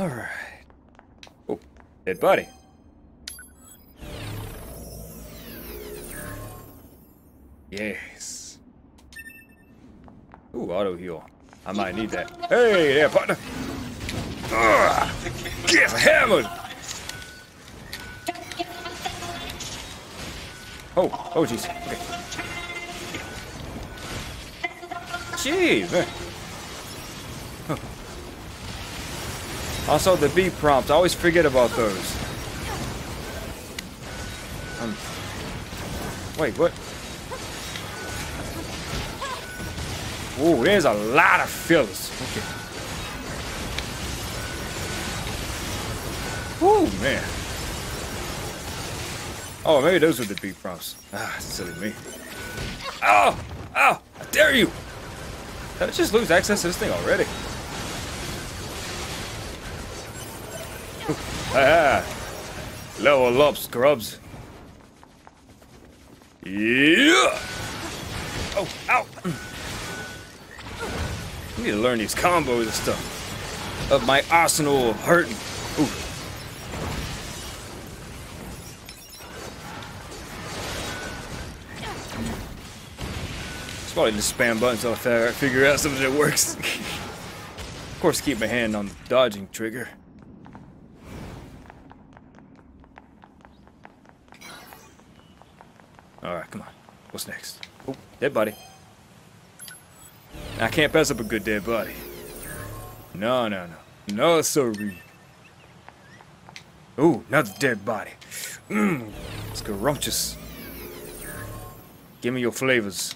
Alright. Oh, dead body. Yes. Ooh, auto heal. I might need that. Hey there, partner. Ugh, get hammered. Oh, oh jeez. Okay. Jeez, man. Huh. Also the B prompts. I always forget about those. Wait, what? Ooh, there's a lot of fillers. Okay. Ooh, man. Oh, maybe those were the beat prompts. Ah, silly me. Oh! Oh! How dare you! Did I just lose access to this thing already? Haha! Level up, scrubs. Yeah! Oh, ow! I need to learn these combos and stuff. Of my arsenal of hurting. Ooh. It's probably just spam buttons until I figure out something that works. Of course, keep my hand on the dodging trigger. Alright, come on. What's next? Oh, dead body. I can't pass up a good dead body. No, no, no. No, sorry. Ooh, another dead body. Mmm, it's scrumptious. Give me your flavors.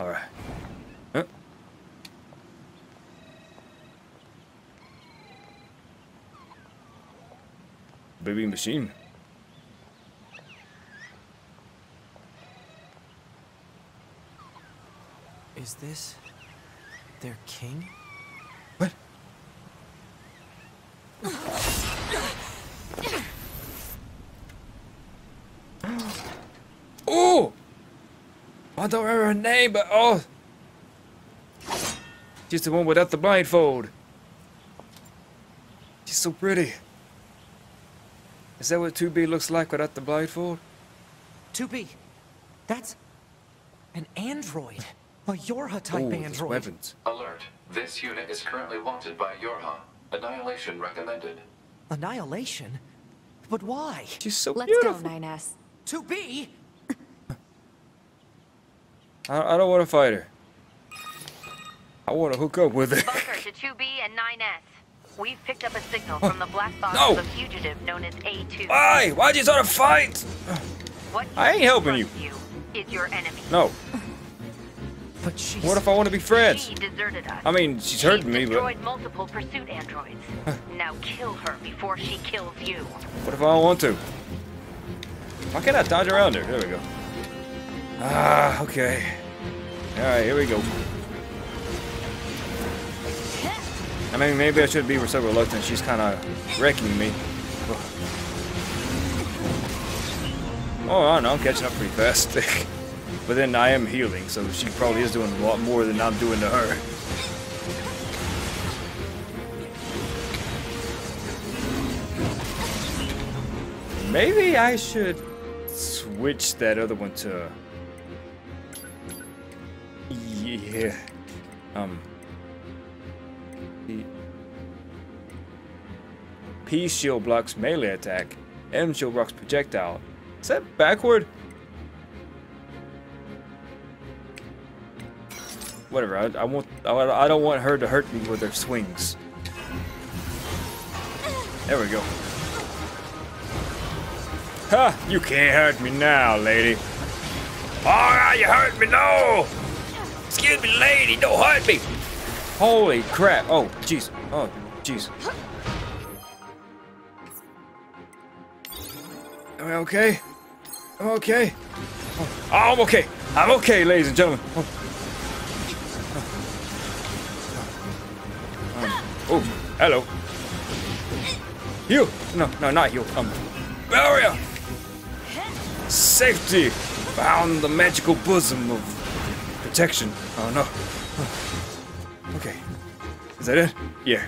Alright. Huh? Baby machine. Is this their king? What? Oh! I don't remember her name, but oh! She's the one without the blindfold. She's so pretty. Is that what 2B looks like without the blindfold? 2B, that's an android. A Yorha type android. Weapons. Alert. This unit is currently wanted by Yorha. Annihilation recommended. Annihilation? But why? She's so beautiful. Let's go, 9S. 2B? I don't want to fight her. I want to hook up with her. Bunker to 2B and 9S. We've picked up a signal from the black box of a fugitive known as A2. Why? Why'd you start a fight? What I ain't helping you. Is your enemy. No. But what if I want to be friends? She deserted us. I mean, she's hurting me, but... destroyed multiple pursuit androids. Now kill her before she kills you. What if I don't want to? Why can't I dodge around her? There we go. Ah, okay. Alright, here we go. I mean, maybe I should be so reluctant. She's kind of wrecking me. Oh, I don't know. I'm catching up pretty fast. But then I am healing, so she probably is doing a lot more than I'm doing to her. Maybe I should switch that other one to... Yeah. P shield blocks melee attack. M shield blocks projectile. Is that backward? Whatever, I don't want her to hurt me with her swings. There we go. Ha! You can't hurt me now, lady. Oh, you hurt me, no! Excuse me, lady, don't hurt me! Holy crap, oh, jeez, oh, jeez. Am I okay? I'm okay? Oh, I'm okay, I'm okay, ladies and gentlemen. Oh. Oh, hello. You! No, no, not you. Barrier! Safety! Bound the magical bosom of protection. Oh no. Okay. Is that it? Yeah.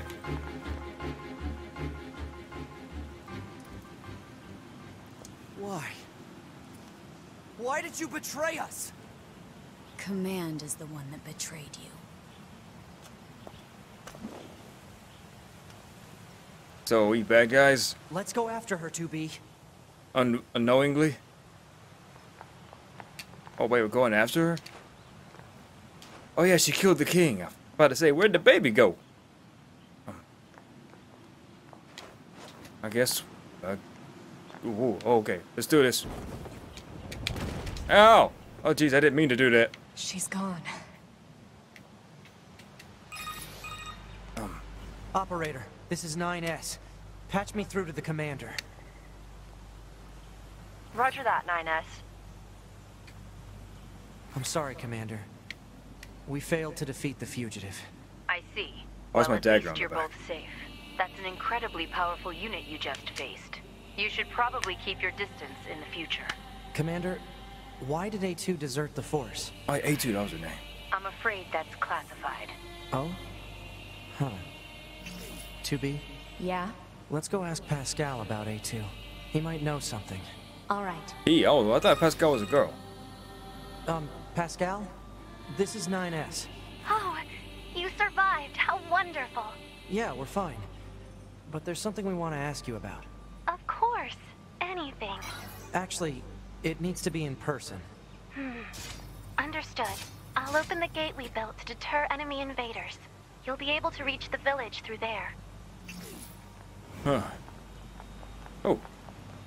Why did you betray us? Command is the one that betrayed you. So, we bad guys? Let's go after her, 2B. Unknowingly? Oh, wait, we're going after her? Oh, yeah, she killed the king. I was about to say, where'd the baby go? I guess... ooh, okay, let's do this. Ow! Oh, jeez, I didn't mean to do that. She's gone. Operator. This is 9S. Patch me through to the commander. Roger that, 9S. I'm sorry, Commander. We failed to defeat the fugitive. I see. Why's my dagger on the back? Well, at least you're both safe. That's an incredibly powerful unit you just faced. You should probably keep your distance in the future. Commander, why did A2 desert the force? A2, that was her name. I'm afraid that's classified. Oh? Huh. 2B? Yeah? Let's go ask Pascal about A2. He might know something. Alright. Oh, I thought Pascal was a girl. Pascal? This is 9S. Oh, you survived. How wonderful. Yeah, we're fine. But there's something we want to ask you about. Of course. Anything. Actually, it needs to be in person. Understood. I'll open the gate we built to deter enemy invaders. You'll be able to reach the village through there. Huh. Oh,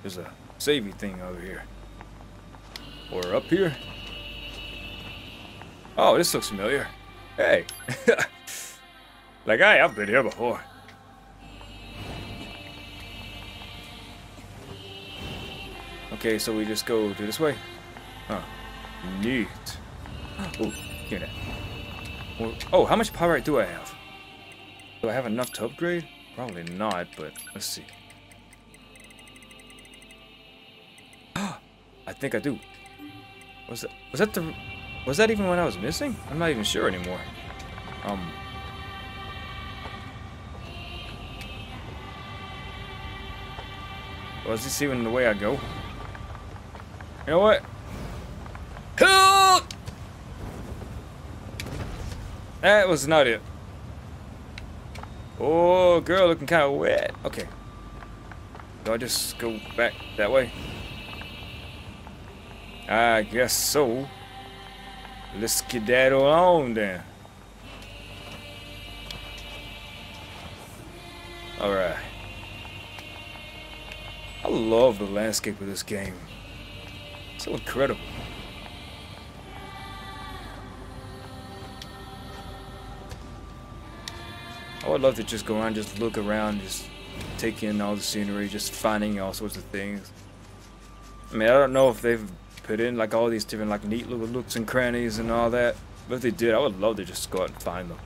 there's a savey thing over here. Or up here. Oh, this looks familiar. Hey. Like, I've been here before. Okay, so we just go to this way. Huh. Neat. Oh, hear that. Oh, how much pyrite do I have? Do I have enough to upgrade? Probably not, but let's see. I think I do. Was that even what I was missing? I'm not even sure anymore. Was this even the way I go? You know what? That was not it. Oh, girl looking kind of wet. Okay. Do I just go back that way? I guess so. Let's skedaddle on then. Alright. I love the landscape of this game. It's so incredible. I would love to just go around, just look around, just take in all the scenery, just finding all sorts of things. I mean, I don't know if they've put in like all these different like neat little looks and crannies and all that, but if they did, I would love to just go out and find them.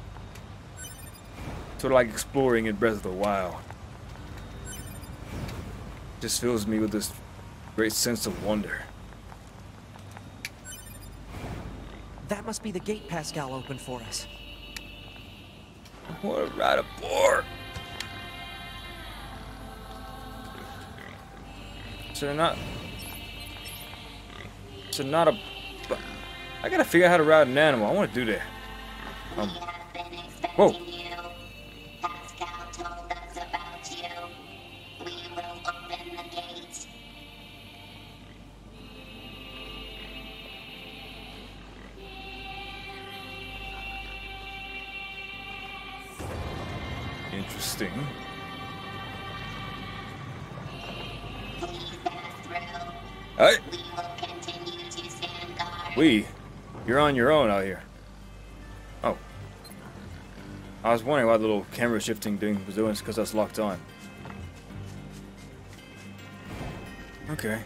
Sort of like exploring in Breath of the Wild. Just fills me with this great sense of wonder. That must be the gate Pascal opened for us. What a ride aboard! I gotta figure out how to ride an animal. I want to do that. We have been expecting you. Pascal told us about you. We will open the gate. Interesting. Please pass through. All right. We will continue to stand guard. You're on your own out here. Oh. I was wondering why the little camera shifting thing was doing this, because that's locked on. Okay.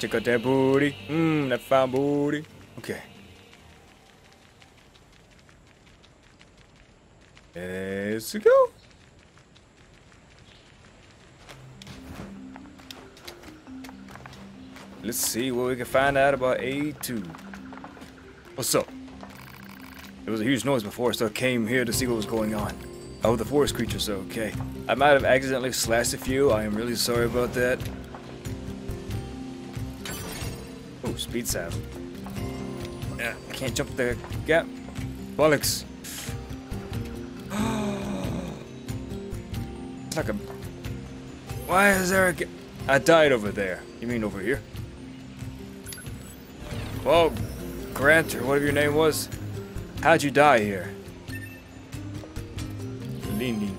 Check out that booty. That fine booty. Okay. Let's go. Let's see what we can find out about A2. What's up? There was a huge noise before, so I came here to see what was going on. Oh, the forest creatures are okay. I might have accidentally slashed a few. I am really sorry about that. speed sound. I can't jump the gap. Bollocks. It's like a... Why is there a gap? I died over there. You mean over here? Well, Grant, or whatever your name was. How'd you die here? Leaning.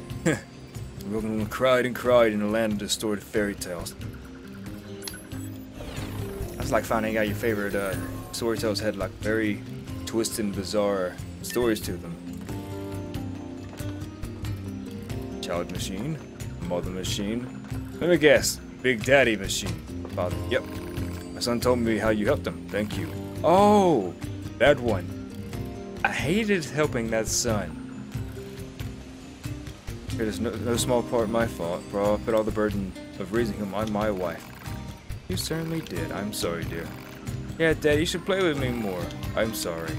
Rogan cried and cried in the land of distorted fairy tales. That's like finding out your favorite storytellers had like very twisted and bizarre stories to them. Child machine, mother machine. Let me guess, Big Daddy machine. About it. Yep. My son told me how you helped him. Thank you. Oh, that one. I hated helping that son. It is no small part my fault, bro. I put all the burden of raising him on my wife. You certainly did. I'm sorry, dear. Yeah, Dad, you should play with me more. I'm sorry.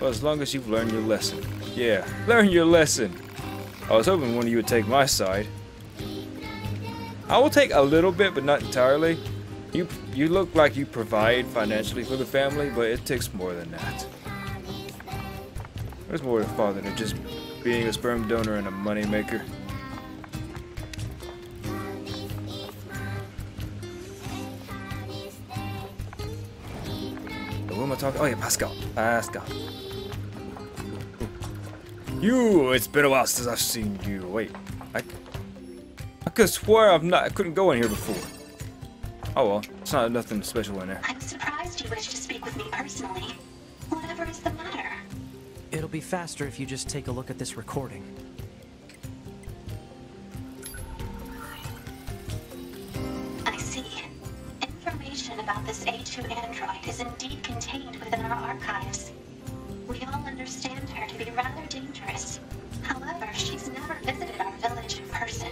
Well, as long as you've learned your lesson. Yeah, learn your lesson. I was hoping one of you would take my side. I will take a little bit, but not entirely. You look like you provide financially for the family, but it takes more than that. There's more to father than just being a sperm donor and a moneymaker. Who am I talking? Oh yeah, Pascal. Pascal. You! It's been a while since I've seen you. Wait, I could swear I couldn't go in here before. Oh well, it's not nothing special in there. I'm surprised you wish to speak with me personally. Whatever is the matter? It'll be faster if you just take a look at this recording. I see. Information about this A2 android is indeed contained within our archives. We all understand her to be rather dangerous. However, she's never visited our village in person.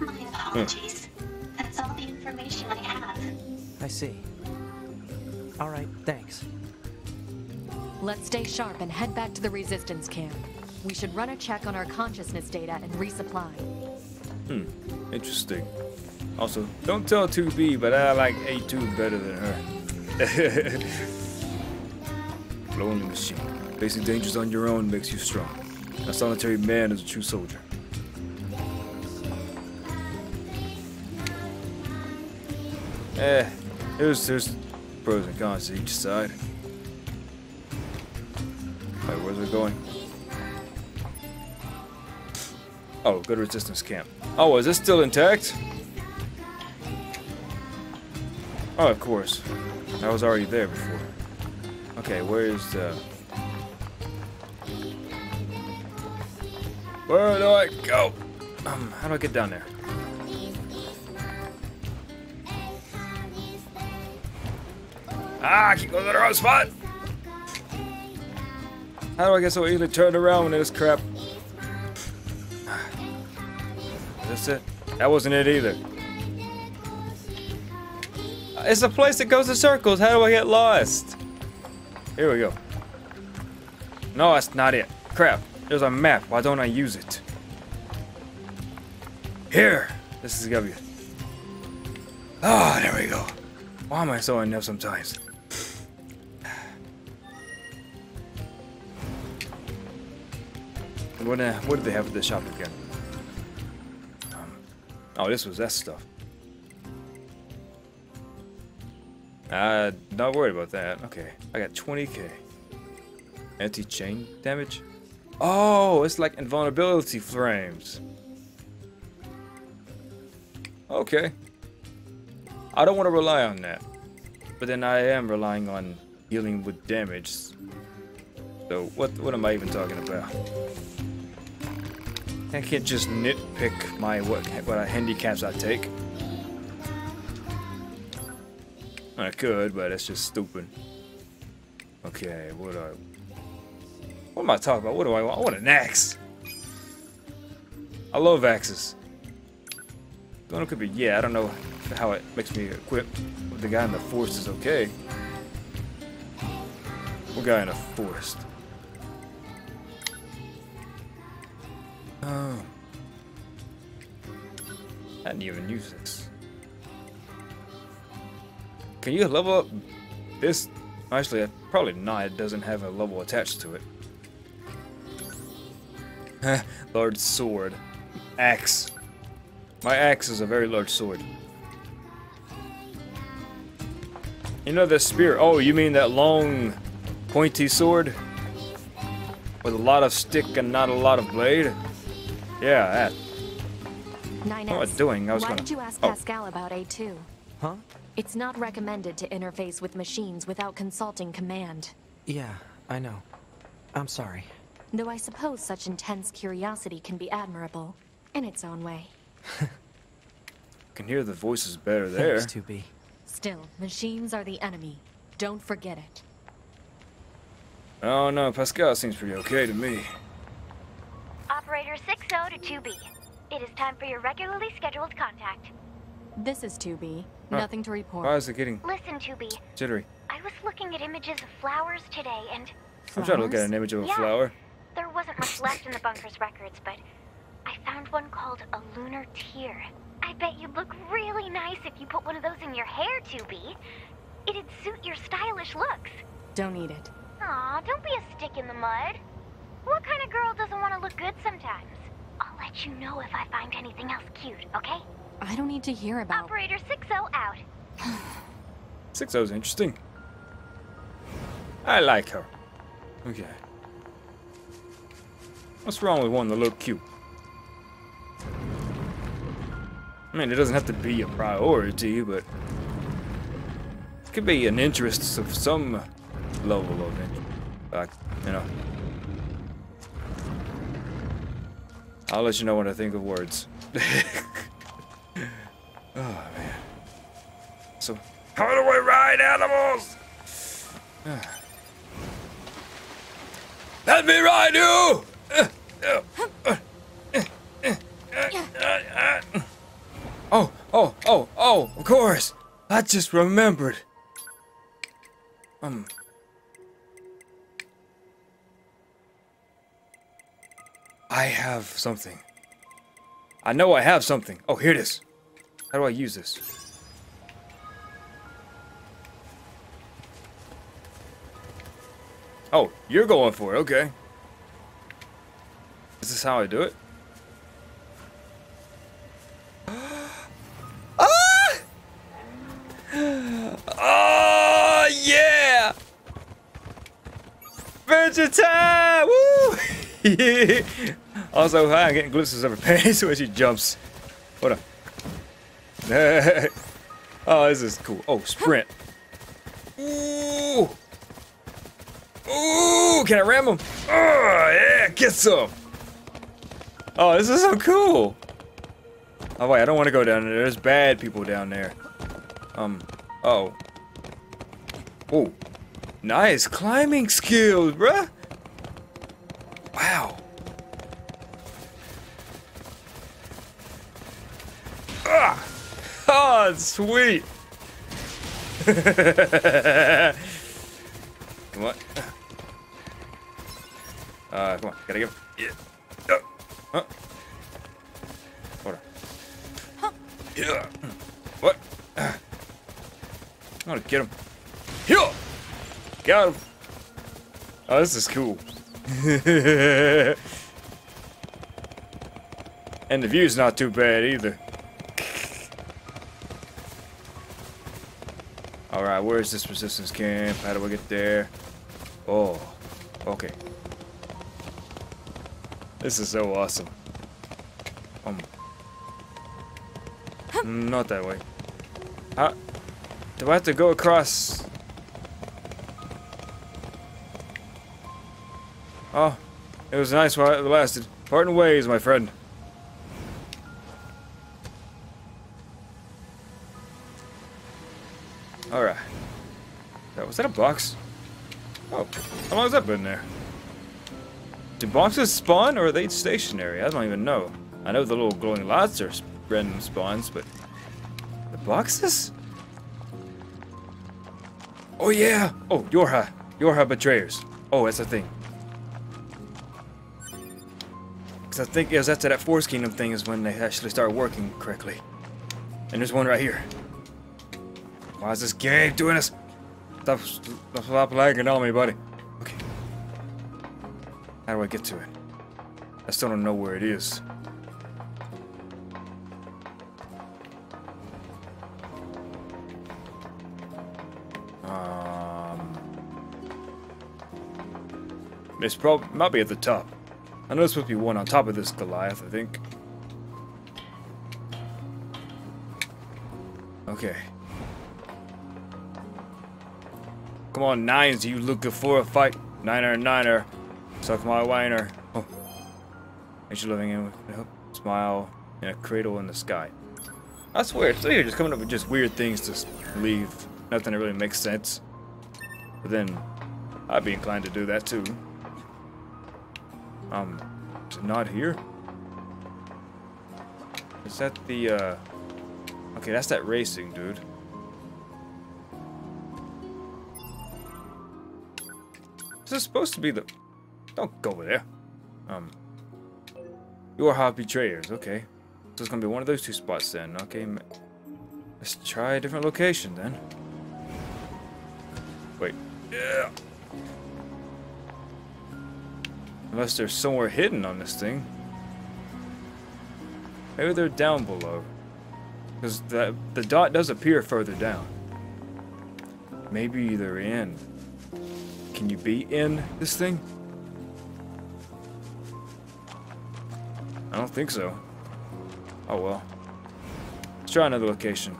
My apologies. That's all the information I have. I see. All right, thanks. Let's stay sharp and head back to the resistance camp. We should run a check on our consciousness data and resupply. Interesting. Also, don't tell 2B, but I like A2 better than her. Lonely machine. Facing dangers on your own makes you strong. A solitary man is a true soldier. There's pros and cons to each side. Alright, where's it going? Oh, good resistance camp. Oh, is this still intact? Oh, of course. I was already there before. Okay, where is the... Where do I go? How do I get down there? Ah, I keep going to the wrong spot! How do I get so easily turned around when this crap? That's it. That wasn't it either. It's a place that goes in circles. How do I get lost? Here we go. No, that's not it. Crap. There's a map. Why don't I use it? Here. This is gonna be. Oh, there we go. Why am I so inept sometimes? What did they have at the shop again? Oh, this was that stuff. Not worried about that. Okay, I got 20k. Anti-chain damage. Oh, it's like invulnerability frames. Okay. I don't want to rely on that, but then I am relying on healing with damage. So what am I even talking about? I can't just nitpick my what handicaps I take. I could, but that's just stupid. Okay, what am I talking about? What do I want? I want an axe. I love axes. Don't it could be yeah. I don't know how it makes me equip. The guy in the forest is okay. What guy in the forest? Oh. I didn't even use this. Can you level up this Actually, probably not. It doesn't have a level attached to it. Large sword. Axe. My axe is a very large sword. You know that spear? Oh, you mean that long, pointy sword? With a lot of stick and not a lot of blade? Yeah, that. 9S, what am I doing? I was Why did you ask Pascal about A2? Huh? It's not recommended to interface with machines without consulting command. Yeah, I know. I'm sorry. Though I suppose such intense curiosity can be admirable, in its own way. I can hear the voices better there. Thanks, 2B. Still, machines are the enemy. Don't forget it. Oh no, Pascal seems pretty okay to me. Operator 60 to 2B. It is time for your regularly scheduled contact. This is 2B. Nothing to report. Why is it getting... Listen, 2B. Jittery. I was looking at images of flowers today and... Flowers? I'm trying to look at an image of a flower. There wasn't much left in the bunker's records, but I found one called a lunar tear. I bet you'd look really nice if you put one of those in your hair, 2B. It'd suit your stylish looks. Don't eat it. Aw, don't be a stick in the mud. What kind of girl doesn't want to look good sometimes? I'll let you know if I find anything else cute, okay? I don't need to hear about... Operator 60 out. 60's interesting. I like her. Okay. What's wrong with one that look cute? I mean, it doesn't have to be a priority, but... It could be an interest of some... level of it, like, you know. I'll let you know when I think of words. Oh man. So, how do we ride animals? Let me ride you. Oh! Of course. I just remembered. I have something. I know I have something. Oh, here it is. How do I use this? Oh, you're going for it. Okay. Is this how I do it? Ah! Oh, yeah! Adventure time! Woo! Also, hi, I'm getting glimpses of her pants when she jumps. Hold on. Oh, this is cool. Oh, sprint. Ooh. Ooh, can I ram him? Oh, yeah, get some. Oh, this is so cool. Oh, wait, I don't want to go down there. There's bad people down there. Oh. Nice climbing skills, bruh. Wow. Ah! Oh, sweet. Come on. Come on. Gotta go. Yeah. Hold on. Yeah. What? I'm gonna get him. Yeah. Got him. Oh, this is cool. And the view's not too bad either. Alright, where is this resistance camp? How do I get there? Oh, okay. This is so awesome. Not that way. Do I have to go across? Oh, it was nice while it lasted. Parting ways, my friend. Alright. Was that a box? Oh, how long has that been there? Do boxes spawn or are they stationary? I don't even know. I know the little glowing lights are random spawns, but... The boxes? Oh yeah! Oh, Yorha. Yorha Betrayers. Oh, that's a thing. I think it was after that Force Kingdom thing is when they actually start working correctly. And there's one right here. Why is this game doing this? that's stop lagging on me, buddy. Okay. How do I get to it? I still don't know where it is. It's probably might be at the top. I know there's supposed to be one on top of this Goliath, I think. Okay. Come on, nines, you looking for a fight? Niner, niner. Suck my whiner. Oh. Ain't you living in with hope, smile, and a cradle in the sky. That's weird. So you're just coming up with just weird things to leave. Nothing that really makes sense. But then, I'd be inclined to do that too. Is it not here? Is that the, okay, that's that racing, dude. Is this supposed to be the... Don't go over there. Yorha betrayers, okay. So it's gonna be one of those two spots then, okay. Let's try a different location then. Wait. Yeah. Unless they're somewhere hidden on this thing. Maybe they're down below. Because the dot does appear further down. Maybe they're in. Can you be in this thing? I don't think so. Oh well. Let's try another location.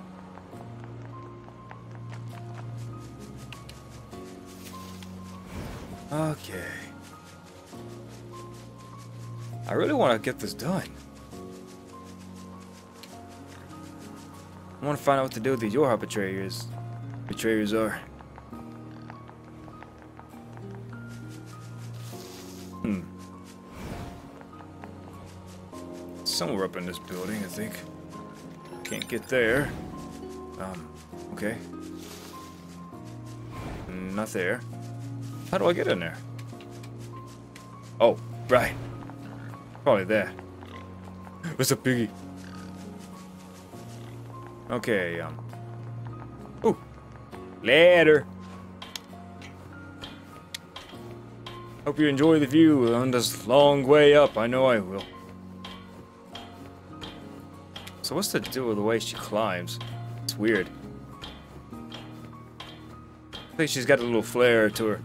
Okay. I really want to get this done. I want to find out what to do with these Yorha betrayers. Betrayers are. Somewhere up in this building, I think. Can't get there. Okay. Not there. How do I get in there? Oh, right. Probably there. What's up, Biggie? Okay, Ooh! Later! Hope you enjoy the view on this long way up. I know I will. So what's the deal with the way she climbs? It's weird. I think she's got a little flair to her.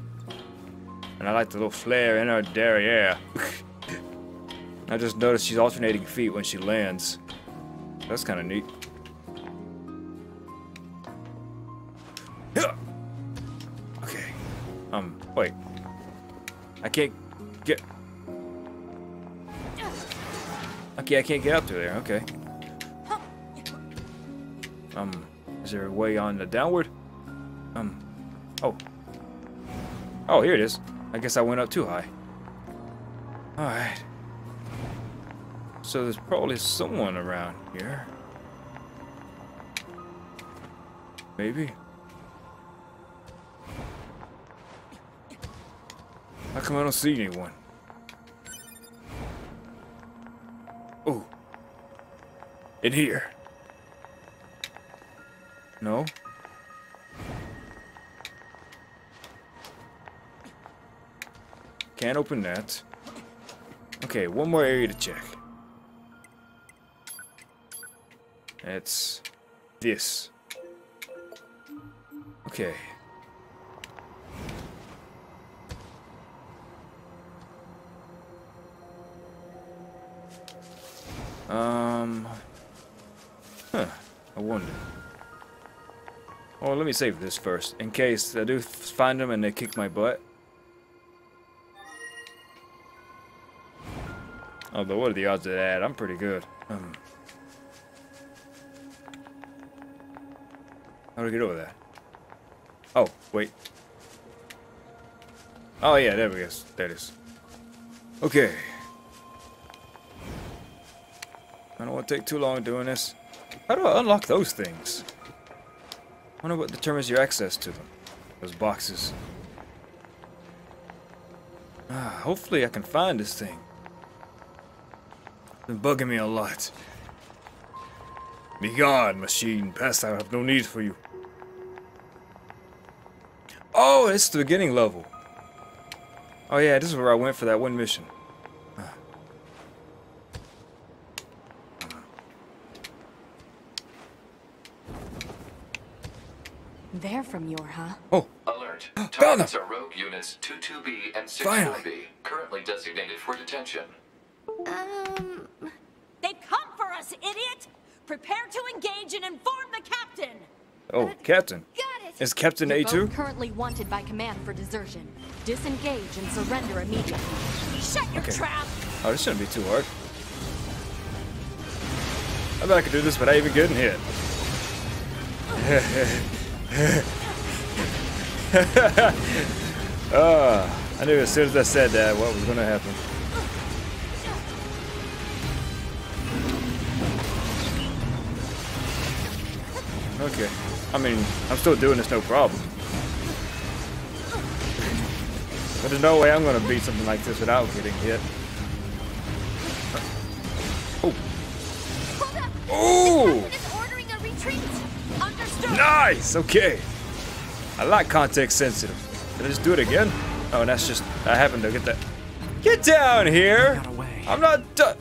And I like the little flair in her derriere. I just noticed she's alternating feet when she lands. That's kind of neat. Okay. Wait. I can't get... Okay, I can't get up to there. Okay. Is there a way on the downward? Oh. Oh, here it is. I guess I went up too high. Alright. So there's probably someone around here. Maybe. How come I don't see anyone? Oh. In here. No. Can't open that. Okay, one more area to check. It's this. Okay. Huh. I wonder. Well, let me save this first, in case I do find them and they kick my butt. Although, what are the odds of that? I'm pretty good. How do I get over that? Oh, wait. Oh, yeah, there we go. There it is. Okay. I don't want to take too long doing this. How do I unlock those things? I wonder what determines your access to them. Those boxes. Hopefully I can find this thing. It's been bugging me a lot. Begone, machine. Pass out. I have no need for you. Oh, it's the beginning level. Oh yeah, this is where I went for that one mission. They're from Yorha. Oh. Alert. Targets are rogue units 2B and 6B, currently designated for detention. They've come for us, idiot! Prepare to engage and inform the captain! Oh, Captain. Got it. Is Captain A2? Currently wanted by command for desertion. Disengage and surrender immediately. Shut your trap! Oh, this shouldn't be too hard. I bet I could do this without even getting hit. I knew as soon as I said that what was gonna happen. Okay. I mean, I'm still doing this no problem. But there's no way I'm gonna beat something like this without getting hit. Oh. Oh! Nice! Okay. I like context sensitive. Can I just do it again? Oh, and that's just... I happened to get that. Get down here! I'm not done.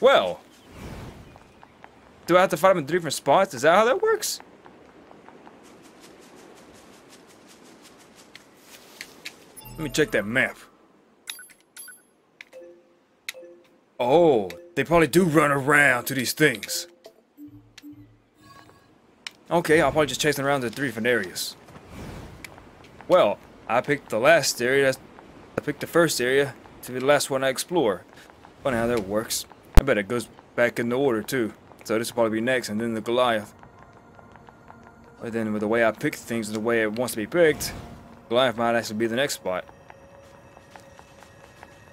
Well. Do I have to fight him in 3 different spots? Is that how that works? Let me check that map. Oh, they probably do run around to these things. Okay, I'll probably just chase them around to 3 different areas. Well, I picked the last area. I picked the first area to be the last one I explore. Funny how that works. I bet it goes back in the order too. So this will probably be next, and then the Goliath. But then with the way I pick things and the way it wants to be picked, Goliath might actually be the next spot.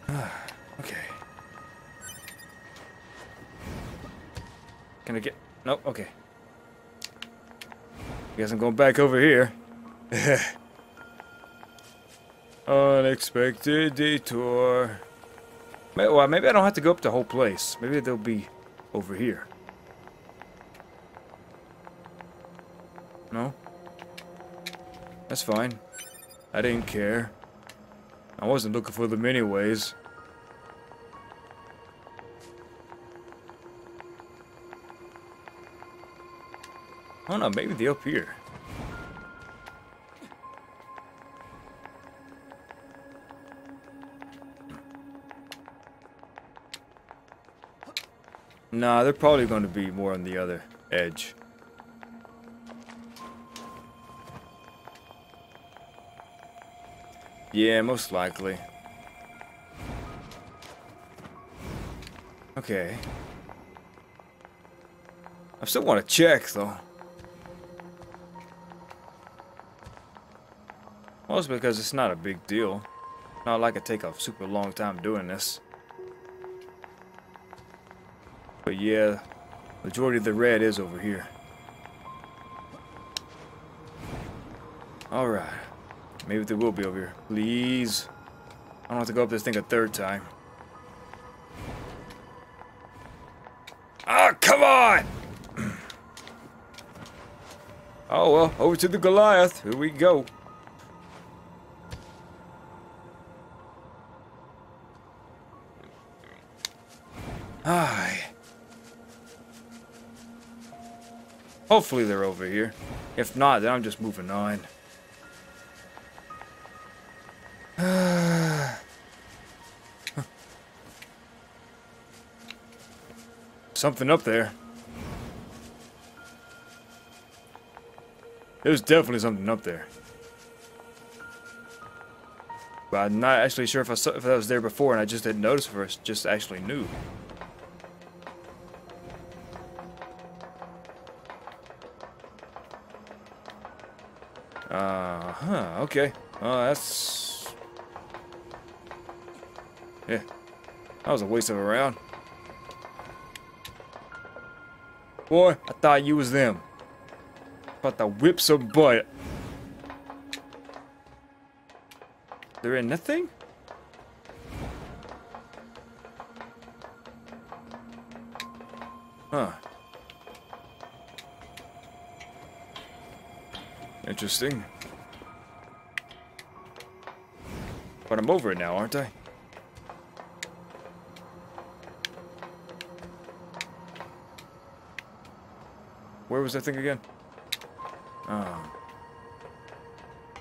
Okay. Can I get... Nope, okay. Guess I'm going back over here. Unexpected detour. Well, maybe I don't have to go up the whole place. Maybe they'll be over here. No? That's fine. I didn't care. I wasn't looking for them anyways. I don't know, maybe they're up here. Nah, they're probably going to be more on the other edge. Yeah, most likely. Okay. I still want to check, though. Mostly because it's not a big deal. Not like I take a super long time doing this. But yeah, majority of the red is over here. Alright. Maybe they will be over here. Please. I don't have to go up this thing a 3rd time. Ah, come on! Oh well, over to the Goliath. Here we go. Hopefully they're over here. If not, then I'm just moving on. Something up there. There's definitely something up there. But I'm not actually sure if that was there before and I just didn't notice first, just actually knew. Okay. That's... Yeah. That was a waste of a round. Boy, I thought you was them. About to whip some butt. They're in nothing? Huh. Interesting. But I'm over it now, aren't I? Where was that thing again? Oh.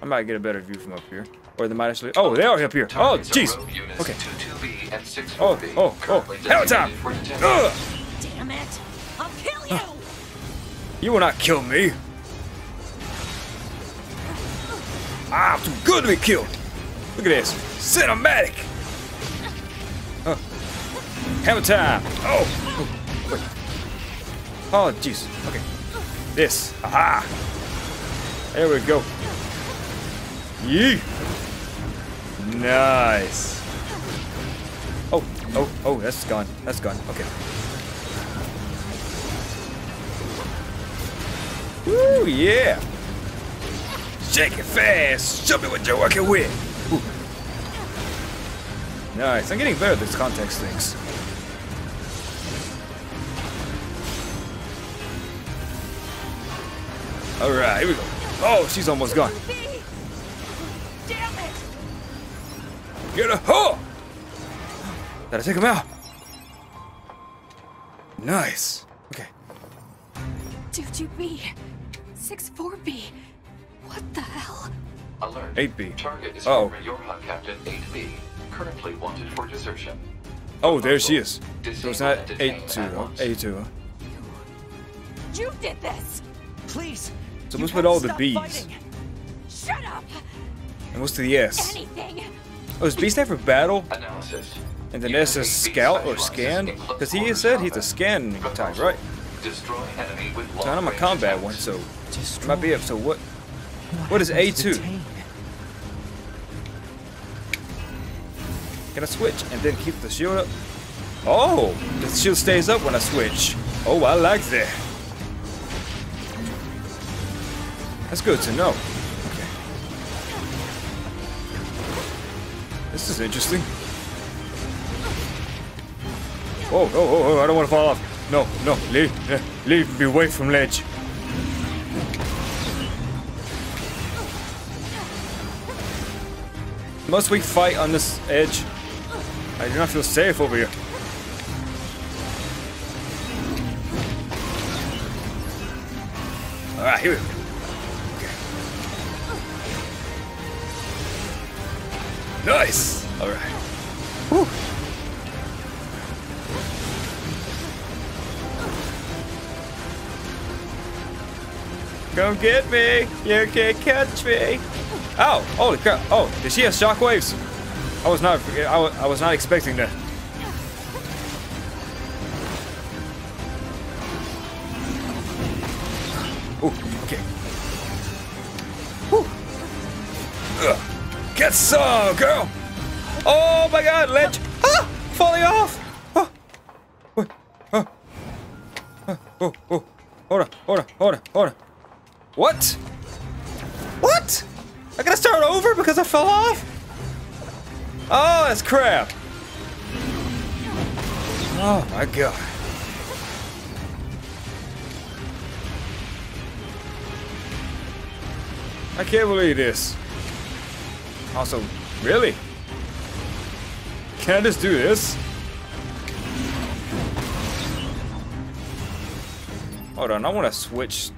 I might get a better view from up here. Or they might actually... Oh, they are up here. Oh, jeez. Okay. Oh. Hell time! Damn it! I'll kill you! You will not kill me. I'm too good to be killed. Look at this. Cinematic! Oh. Hammer time! Oh! Wait. Oh, jeez. Okay. This. Aha! There we go. Yee! Nice. Oh, that's gone. That's gone. Okay. Woo, yeah! Shake it fast! Show me what you're working with! Ooh. Nice. I'm getting better at these context things. Alright, here we go. Oh, she's almost gone. Damn it! Get a hole! Gotta take him out. Nice. Okay. 2B. 64B. What the hell? Alert. 8B. Target is former Yorha Captain 8B. Currently wanted for desertion. Oh, there she is. So it's not A2. A2. You did this. Please. So let's put all the B's. Fighting. Shut up. And what's the S? Anything. Oh, is B stand for battle? Analysis. And then S is scout or scan? Because he has said he's a scan type, right? So I'm a combat one, so it might be up. So what? What is A2? Can I switch and then keep the shield up? Oh, the shield stays up when I switch. Oh, I like that. That's good to know. Okay. This is interesting. Oh, I don't want to fall off. No, leave me away from ledge. Must we fight on this edge? I do not feel safe over here. Alright, here we go. Okay. Nice! Alright. Woo! Come get me! You can't catch me! Ow! Holy crap! Oh, did she have shockwaves? I was not expecting that. Ooh, okay. Ooh. Ugh. Get some, girl! Oh my God, ledge! Ah! Falling off! Oh! Wait! Oh! Oh! Hold on! What? What? I gotta start over because I fell off? Oh, that's crap. Oh my God. I can't believe this. Also, really? Can I just do this? Hold on, I wanna switch.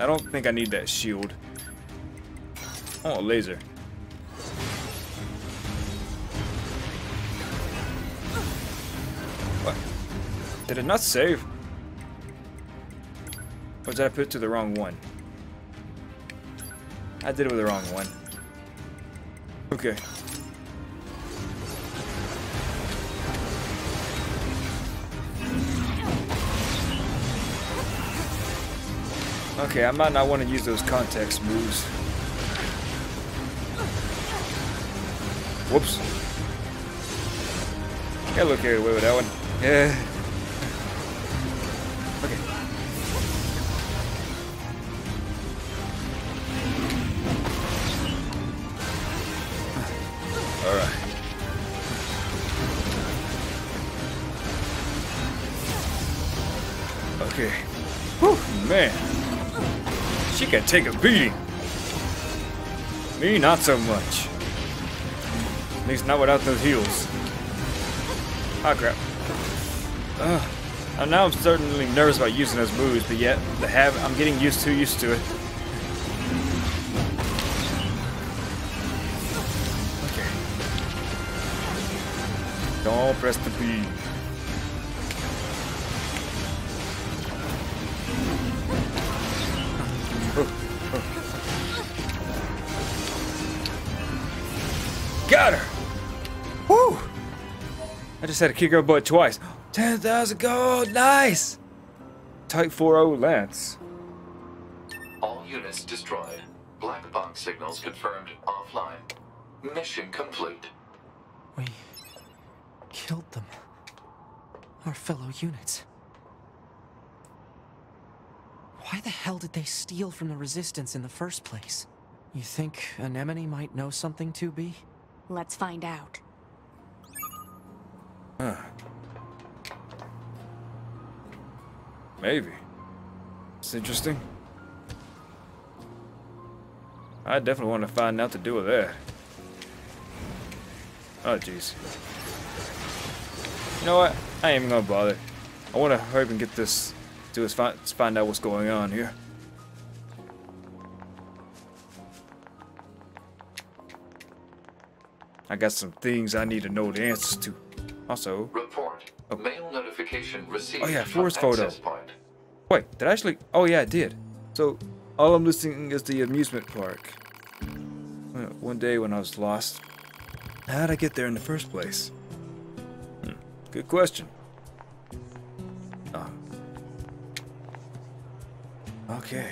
I don't think I need that shield. Oh, laser. What? Did it not save? Or did I put it to the wrong one? I did it with the wrong one. Okay. Okay, I might not want to use those context moves. Whoops. Got a little carried away with that one. Yeah. Okay. Alright. Okay. Whew, man. She can take a beating. Me, not so much. At least not without those heels. Ah, crap. And now I'm certainly nervous about using those moves, but yet the habit, I'm getting used to it. Okay. Don't press the B. Got her! Woo! I just had to kick her butt twice. 10,000 gold! Nice! Type 4-0 Lance. All units destroyed. Black box signals confirmed offline. Mission complete. We killed them. Our fellow units. Why the hell did they steal from the Resistance in the first place? You think Anemone might know something, 2B? Let's find out. Huh. Maybe. It's interesting. I definitely want to find out the deal with that. Oh, jeez. You know what? I ain't even gonna bother. I want to hurry up and get this. Let's find out what's going on here. I got some things I need to know the answers to. Also, report. Oh. Mail notification received. Oh yeah, forest photo. Wait, did I actually? Oh yeah, I did. So all I'm listing is the amusement park. One day when I was lost, how did I get there in the first place? Good question. Okay.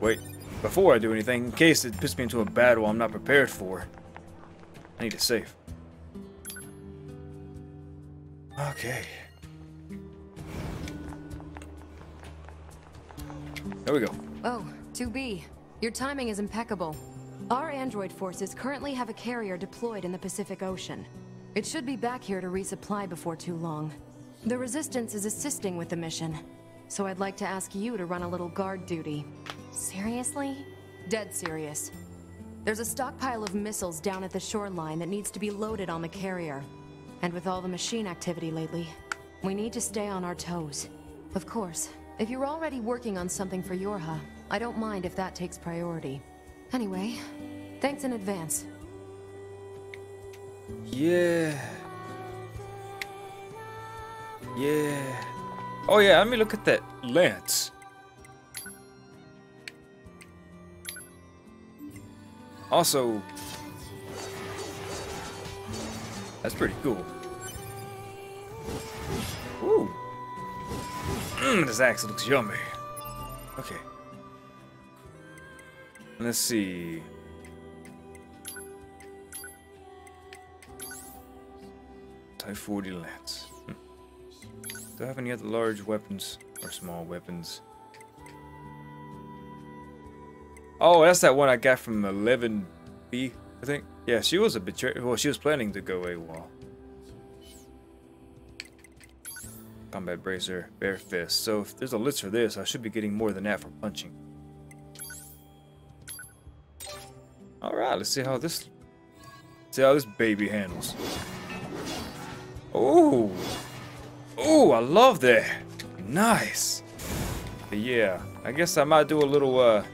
Wait. Before I do anything, in case it puts me into a battle I'm not prepared for, I need to save. Okay. There we go. Oh, 2B, your timing is impeccable. Our android forces currently have a carrier deployed in the Pacific Ocean. It should be back here to resupply before too long. The Resistance is assisting with the mission, so I'd like to ask you to run a little guard duty. Seriously? Dead serious. There's a stockpile of missiles down at the shoreline that needs to be loaded on the carrier. And with all the machine activity lately, we need to stay on our toes. Of course, if you're already working on something for Yorha, I don't mind if that takes priority. Anyway, thanks in advance. Yeah. Oh yeah, let me look at that lance. Also, that's pretty cool. Woo! This axe looks yummy. Okay. Let's see. Type 40 lance. Do I have any other large weapons or small weapons? Oh, that's that one I got from 11B, I think. Yeah, she was a betrayer. Well, she was planning to go AWOL. Combat bracer, bare fist. So if there's a list for this, I should be getting more than that for punching. All right, let's see how this. See how this baby handles. Oh, oh, I love that. Nice. But yeah, I guess I might do a little what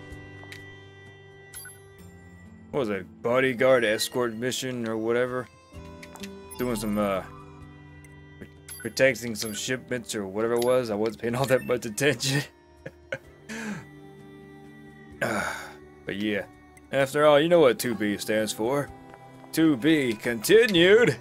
was it, bodyguard escort mission or whatever? Doing some, protecting some shipments or whatever it was. I wasn't paying all that much attention. But yeah, after all, you know what 2B stands for. To be continued.